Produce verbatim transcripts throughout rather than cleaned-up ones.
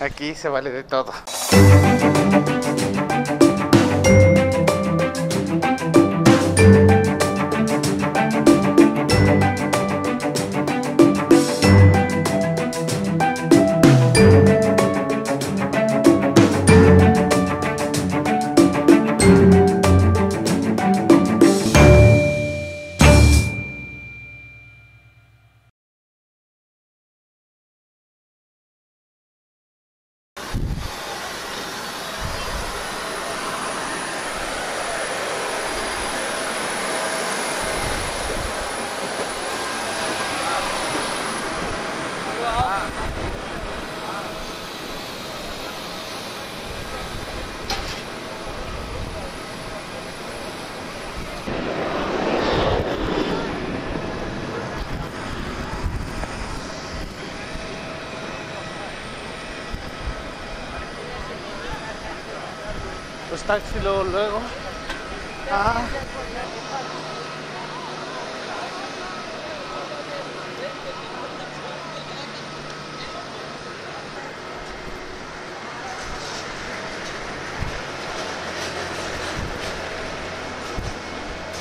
Aquí se vale de todo. Taxi luego, luego. Ah.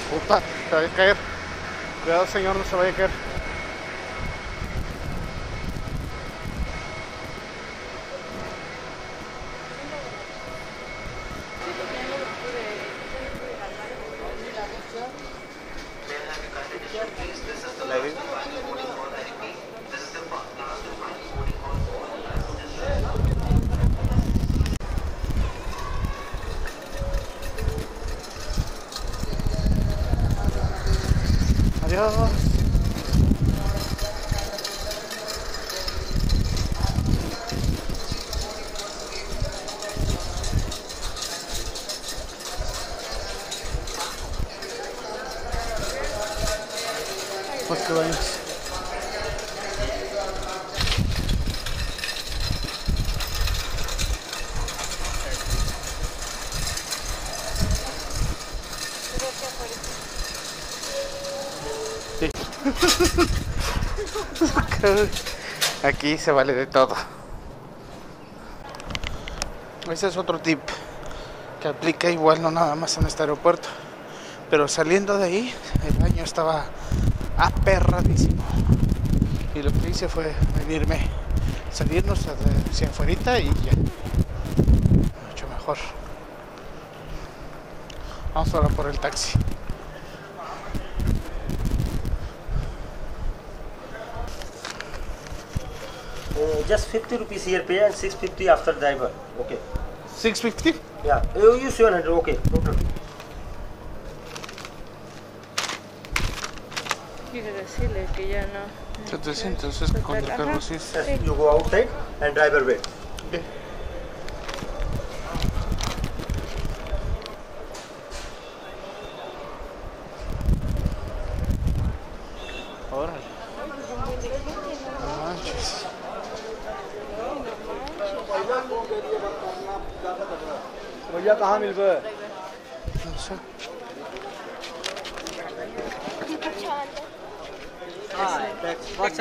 Puta, se va a caer. Cuidado, señor, no se vaya a caer. Aquí se vale de todo. Ese es otro tip que aplica igual, no nada más en este aeropuerto, pero saliendo de ahí el baño estaba aperradísimo y lo que hice fue venirme, salirnos hacia afuera y ya, mucho mejor. Vamos ahora por el taxi. Uh, just fifty rupees here pay and six fifty after driver. Okay. six fifty? Yeah. Uh, you seven hundred. Okay. No problem. Quiero decirle que ya no. Entonces, entonces con el carro sí. You go outside and driver wait. Okay.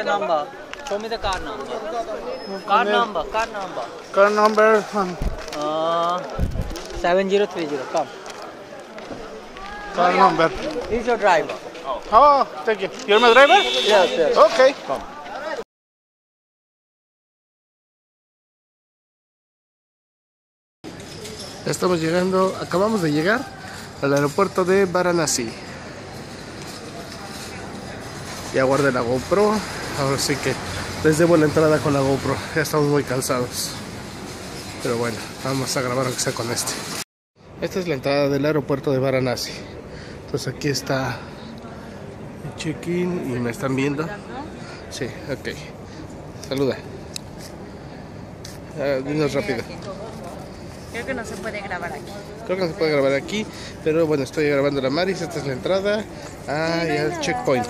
Number. Show me the car number. Car number. Car number. Car number. Uh, seven zero three zero. Come. Car number. He's your driver. Oh, thank you. You're my driver? Yes. Yes. Okay. Come. Ya estamos llegando. Acabamos de llegar al aeropuerto de Varanasi. Ya guardé la GoPro, ahora sí que les debo la entrada con la GoPro, ya estamos muy cansados. Pero bueno, vamos a grabar aunque sea con este. Esta es la entrada del aeropuerto de Varanasi. Entonces aquí está el check-in y me están viendo. Sí, ok. Saluda. Uh, dinos rápido. Creo que no se puede grabar aquí. Creo que no se puede grabar aquí, pero bueno, estoy grabando la Maris, esta es la entrada. Ah, ya el checkpoint.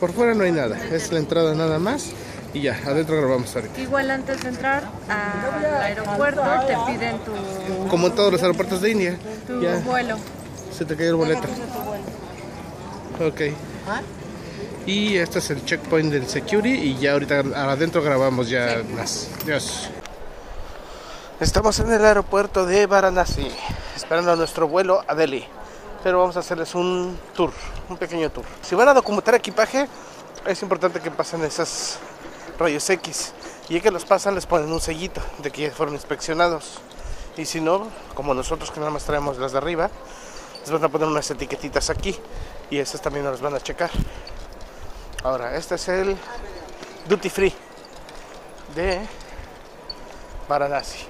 Por fuera no hay nada, es la entrada nada más y ya, adentro grabamos ahorita. Igual antes de entrar al aeropuerto te piden tu... Como en todos los aeropuertos de India. Tu vuelo. Se te cayó el boleto. Ok. Y este es el checkpoint del security. Y ya ahorita adentro grabamos ya más. Dios. Estamos en el aeropuerto de Varanasi, esperando a nuestro vuelo a Delhi. Pero vamos a hacerles un tour, un pequeño tour. Si van a documentar equipaje, es importante que pasen esos rayos X. Y que los pasan, les ponen un sellito de que fueron inspeccionados. Y si no, como nosotros que nada más traemos las de arriba, les van a poner unas etiquetitas aquí. Y esas también nos las van a checar. Ahora, este es el Duty Free de Varanasi.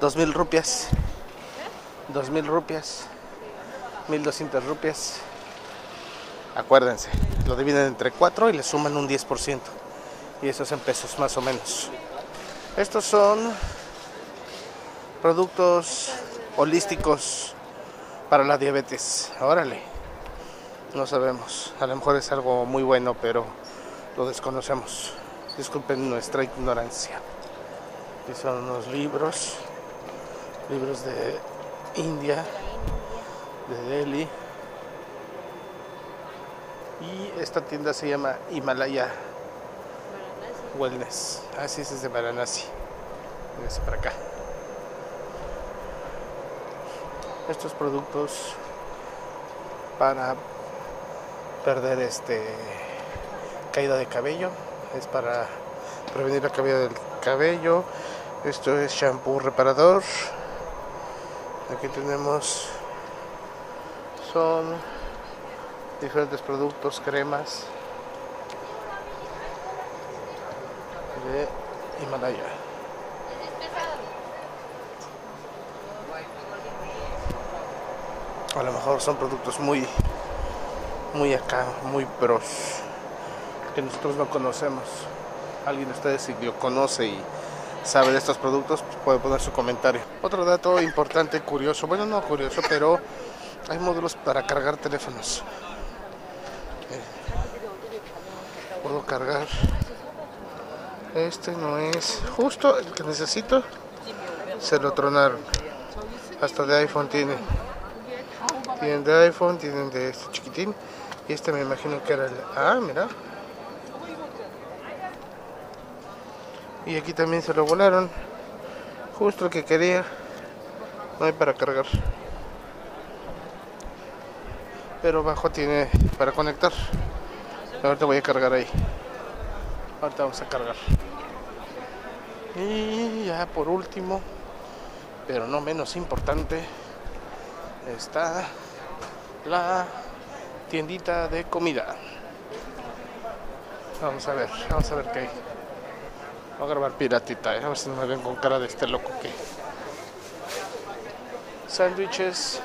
Dos mil rupias. Dos mil rupias. mil doscientas rupias. Acuérdense, lo dividen entre cuatro y le suman un diez por ciento. Y eso es en pesos más o menos. Estos son productos holísticos para la diabetes. Órale, no sabemos. A lo mejor es algo muy bueno, pero lo desconocemos. Disculpen nuestra ignorancia. Aquí son unos libros, libros de India, de Delhi. Y esta tienda se llama Himalaya Wellness. Así es, es de Varanasi. Véngase para acá. Estos productos para perder este caída de cabello, es para prevenir la caída del cabello. Esto es shampoo reparador. Aquí tenemos, son diferentes productos, cremas de Himalaya. A lo mejor son productos muy muy acá, muy pros, que nosotros no conocemos. Alguien de ustedes, si lo conoce y sabe de estos productos, pues puede poner su comentario. Otro dato importante, curioso, bueno, no curioso, pero hay módulos para cargar teléfonos. Eh, puedo cargar. Este no es justo el que necesito. Se lo tronaron. Hasta de iPhone tienen. Tienen de iPhone, tienen de este chiquitín. Y este me imagino que era el... Ah, mira. Y aquí también se lo volaron. Justo el que quería. No hay para cargar. Pero abajo tiene para conectar. Ahorita voy a cargar ahí. Ahorita vamos a cargar. Y ya por último, pero no menos importante, está la tiendita de comida. Vamos a ver, vamos a ver qué hay. Voy a grabar piratita, eh. A ver si no me ven con cara de este loco que... Sándwiches.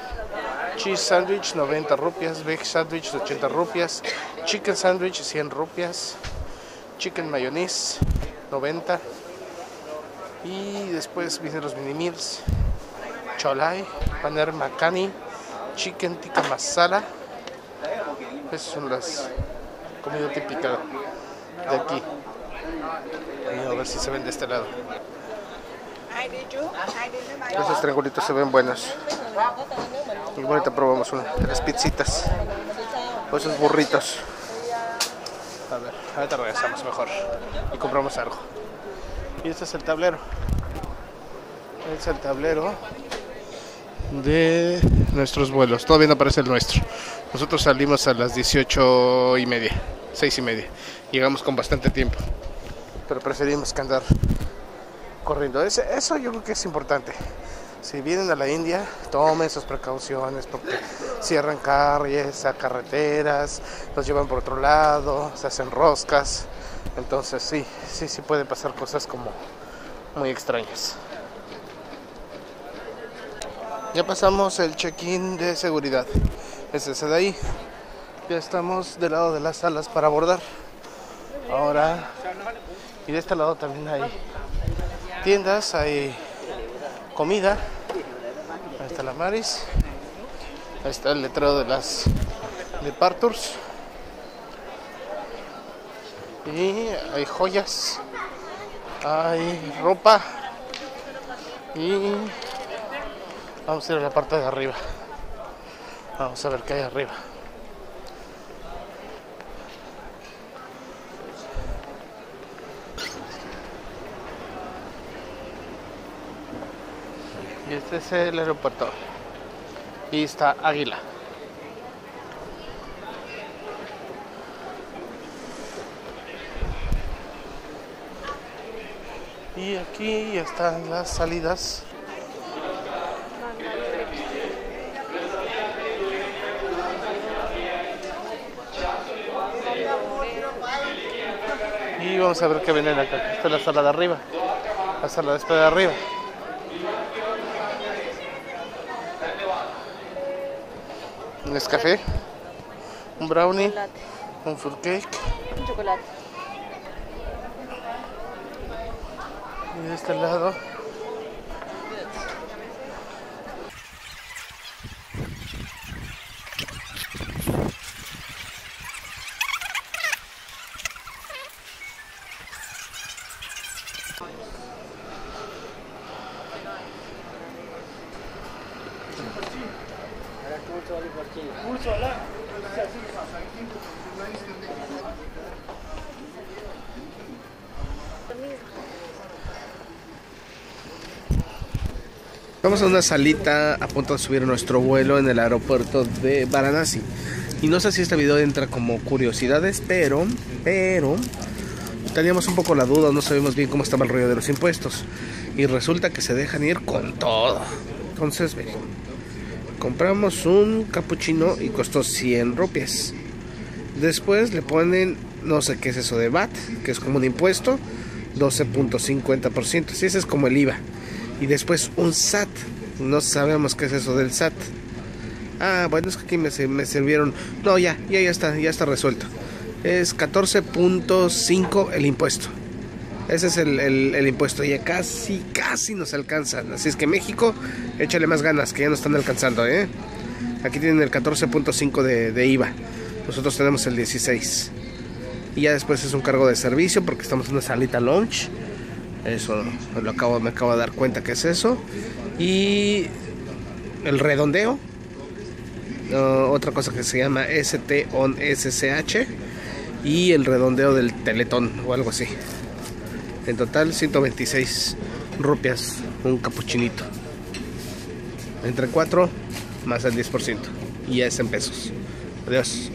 Cheese sandwich noventa rupias, veg sandwich ochenta rupias, chicken sandwich cien rupias, chicken mayonnaise noventa, y después vienen los mini meals, cholai, paneer makhani, chicken tikka masala. Esas son las comidas típicas de aquí. Y a ver si se ven de este lado. Esos triangulitos se ven buenos. Y bueno, ahorita probamos una de las pizzitas o esos burritos. A ver, ahorita regresamos mejor y compramos algo. Y este es el tablero. Este es el tablero de nuestros vuelos. Todavía no aparece el nuestro. Nosotros salimos a las dieciocho y media, seis y media. Llegamos con bastante tiempo, pero preferimos que andar corriendo. Eso yo creo que es importante. Si vienen a la India, tomen sus precauciones, porque cierran calles, a carreteras, los llevan por otro lado, se hacen roscas. Entonces sí, sí, sí pueden pasar cosas como muy extrañas. Ya pasamos el check-in de seguridad. Es ese de ahí. Ya estamos del lado de las salas para abordar. Ahora, y de este lado también hay tiendas, hay comida. Ahí está la Maris. Ahí está el letrero de las departures. Y hay joyas, hay ropa. Y vamos a ir a la parte de arriba. Vamos a ver qué hay arriba. Y este es el aeropuerto. Y está Águila. Y aquí están las salidas. Y vamos a ver qué vienen acá. Esta es la sala de arriba. La sala de espera de arriba. Un café, un brownie, chocolate. Un fruit cake, un chocolate. Y de este lado. Vamos a una salita a punto de subir nuestro vuelo en el aeropuerto de Varanasi. Y no sé si este video entra como curiosidades, pero, pero teníamos un poco la duda, no sabíamos bien cómo estaba el rollo de los impuestos. Y resulta que se dejan ir con todo. Entonces, miren, compramos un capuchino y costó cien rupias. Después le ponen, no sé qué es eso de V A T, que es como un impuesto, doce punto cincuenta por ciento. Sí, ese es como el I V A. Y después un S A T. No sabemos qué es eso del S A T. Ah, bueno, es que aquí me, me sirvieron. No, ya, ya, ya está, ya está resuelto. Es catorce punto cinco el impuesto. Ese es el, el, el impuesto. Ya casi, casi nos alcanzan. Así es que México, échale más ganas, que ya nos están alcanzando, ¿eh? Aquí tienen el catorce punto cinco de, de I V A. Nosotros tenemos el dieciséis. Y ya después es un cargo de servicio, porque estamos en una salita lounge. Eso lo acabo, me acabo de dar cuenta que es eso. Y el redondeo, uh, otra cosa que se llama S T on S C H, y el redondeo del teletón o algo así. En total ciento veintiséis rupias un capuchinito, entre cuatro más el diez por ciento, y ya es en pesos. Adiós.